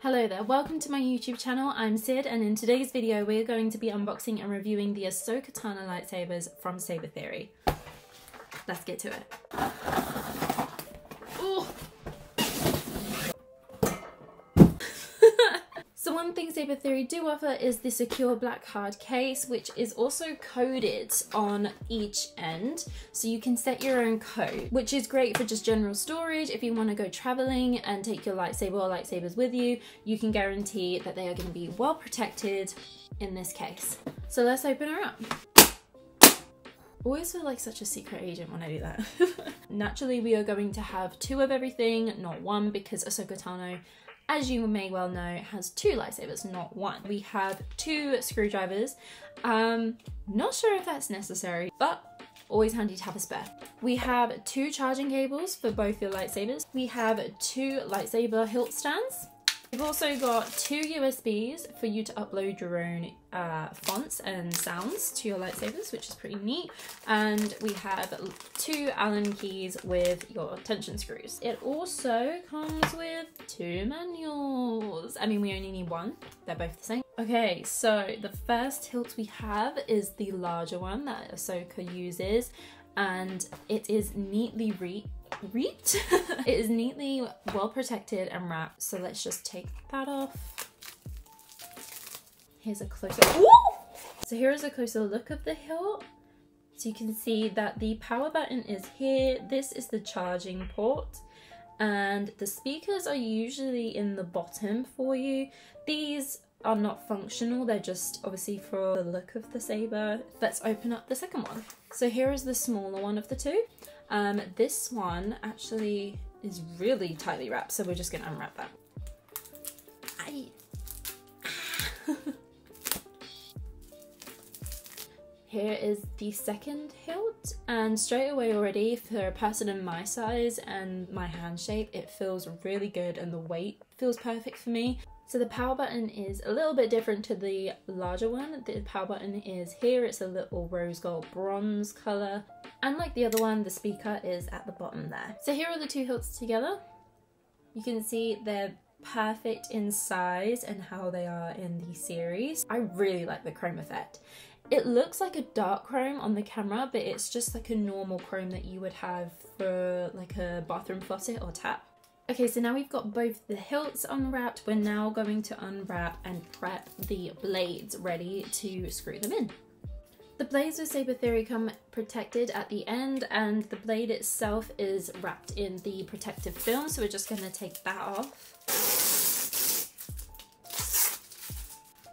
Hello there, welcome to my YouTube channel. I'm Sid, and in today's video we're going to be unboxing and reviewing the Ahsoka Tano lightsabers from Sabertheory. Let's get to it. Ooh. So one thing Sabertheory do offer is the secure black hard case, which is also coded on each end, so you can set your own code, which is great for just general storage. If you want to go traveling and take your lightsaber or lightsabers with you, you can guarantee that they are going to be well protected in this case. So let's open her up. Always feel like such a secret agent when I do that. Naturally, we are going to have two of everything, not one, because Ahsoka Tano, as you may well know, has two lightsabers, not one. We have two screwdrivers. Not sure if that's necessary, but always handy to have a spare. We have two charging cables for both your lightsabers. We have two lightsaber hilt stands. We've also got two USBs for you to upload your own fonts and sounds to your lightsabers, which is pretty neat. And we have two Allen keys with your tension screws. It also comes with two manuals. I mean, we only need one. They're both the same. Okay, so the first hilt we have is the larger one that Ahsoka uses, and it is neatly wreathed. It is neatly well protected and wrapped, so let's just take that off. Here's a closer So here is a closer look of the hilt. So you can see that the power button is here. This is the charging port, and the speakers are usually in the bottom for you. These are not functional, they're just obviously for the look of the saber. Let's open up the second one. So here is the smaller one of the two. This one actually is really tightly wrapped, so we're just gonna unwrap that. Here is the second hilt, and straight away already, for a person in my size and my hand shape, it feels really good and the weight feels perfect for me. So the power button is a little bit different to the larger one. The power button is here, it's a little rose gold bronze color. And like the other one, the speaker is at the bottom there. So here are the two hilts together. You can see they're perfect in size and how they are in the series. I really like the chrome effect. It looks like a dark chrome on the camera, but it's just like a normal chrome that you would have for like a bathroom faucet or tap. Okay, so now we've got both the hilts unwrapped. We're now going to unwrap and prep the blades ready to screw them in. The blades with Sabertheory come protected at the end, and the blade itself is wrapped in the protective film, so we're just gonna take that off.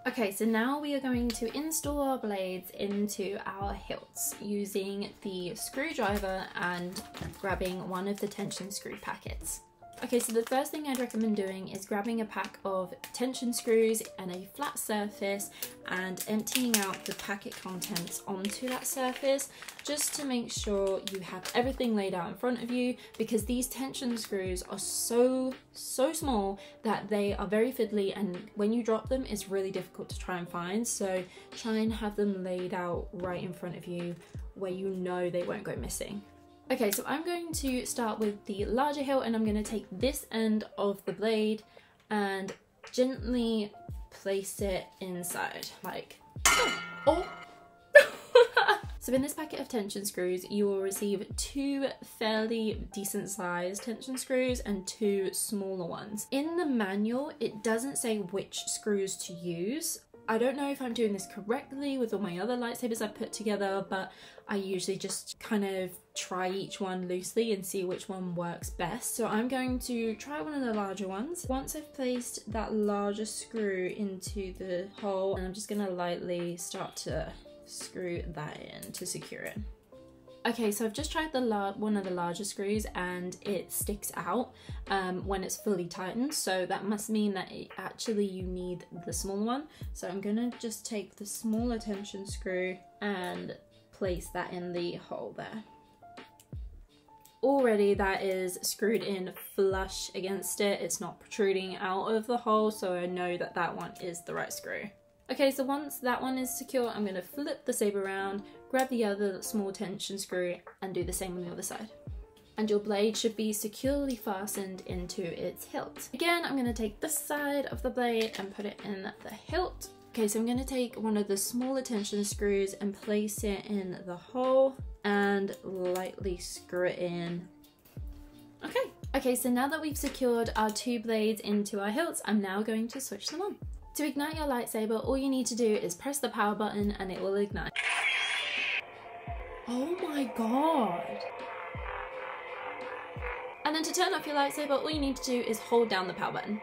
Okay, so now we are going to install our blades into our hilts using the screwdriver and grabbing one of the tension screw packets. Okay, so the first thing I'd recommend doing is grabbing a pack of tension screws and a flat surface and emptying out the packet contents onto that surface, just to make sure you have everything laid out in front of you, because these tension screws are so small that they are very fiddly, and when you drop them it's really difficult to try and find, so try and have them laid out right in front of you where you know they won't go missing. Okay, so I'm going to start with the larger hilt, and I'm going to take this end of the blade and gently place it inside, like So in this packet of tension screws, you will receive two fairly decent sized tension screws and two smaller ones. In the manual, it doesn't say which screws to use. I don't know if I'm doing this correctly with all my other lightsabers I've put together, but I usually just kind of try each one loosely and see which one works best. So I'm going to try one of the larger ones. Once I've placed that larger screw into the hole, and I'm just gonna lightly start to screw that in to secure it. Okay, so I've just tried the one of the larger screws, and it sticks out when it's fully tightened, so that must mean that you need the small one. So I'm gonna just take the smaller tension screw and place that in the hole there. Already that is screwed in flush against it, it's not protruding out of the hole, so I know that that one is the right screw. Okay, so once that one is secure, I'm going to flip the saber around, grab the other small tension screw, and do the same on the other side. and your blade should be securely fastened into its hilt. Again, I'm going to take this side of the blade and put it in the hilt. Okay, so I'm going to take one of the smaller tension screws and place it in the hole and lightly screw it in. Okay, so now that we've secured our two blades into our hilts, I'm now going to switch them on. To ignite your lightsaber, all you need to do is press the power button and it will ignite. Oh my god! And then to turn off your lightsaber, all you need to do is hold down the power button.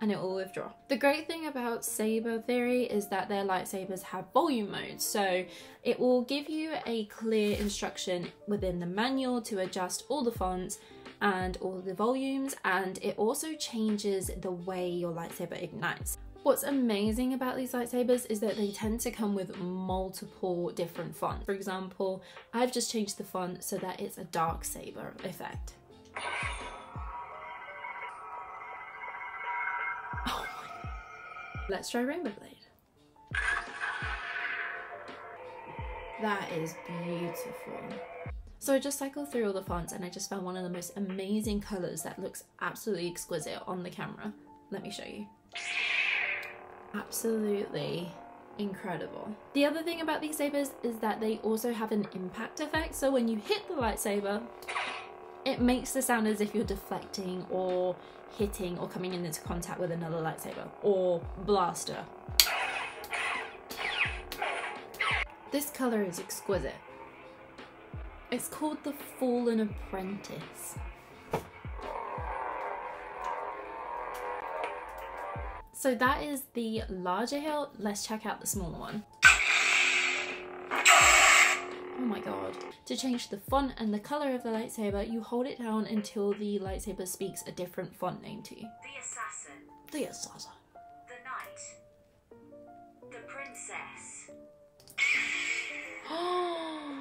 And it will withdraw. The great thing about Sabertheory is that their lightsabers have volume modes, so it will give you a clear instruction within the manual to adjust all the fonts and all the volumes, and it also changes the way your lightsaber ignites. What's amazing about these lightsabers is that they tend to come with multiple different fonts. For example, I've just changed the font so that it's a Dark Saber effect. Let's try Rainbow Blade. That is beautiful. So I just cycled through all the fonts and I just found one of the most amazing colours that looks absolutely exquisite on the camera. Let me show you. Absolutely incredible. The other thing about these sabers is that they also have an impact effect. So when you hit the lightsaber, it makes the sound as if you're deflecting or hitting or coming into contact with another lightsaber or blaster. This colour is exquisite. It's called The Fallen Apprentice. So that is the larger hilt. Let's check out the smaller one. Oh my god. To change the font and the colour of the lightsaber, you hold it down until the lightsaber speaks a different font name to you. The Assassin. The Assassin. The Knight. The Princess. Oh,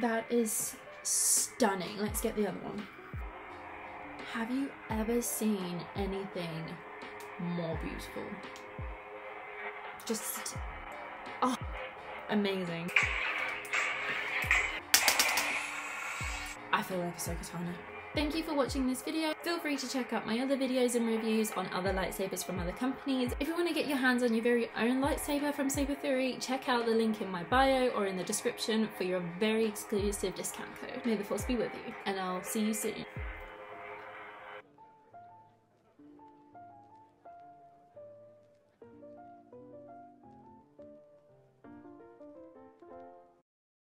that is stunning. Let's get the other one. Have you ever seen anything more beautiful? Just... oh. Amazing. I feel like Ahsoka Tano. Thank you for watching this video. Feel free to check out my other videos and reviews on other lightsabers from other companies. If you want to get your hands on your very own lightsaber from Sabertheory, check out the link in my bio or in the description for your very exclusive discount code. May the force be with you, and I'll see you soon.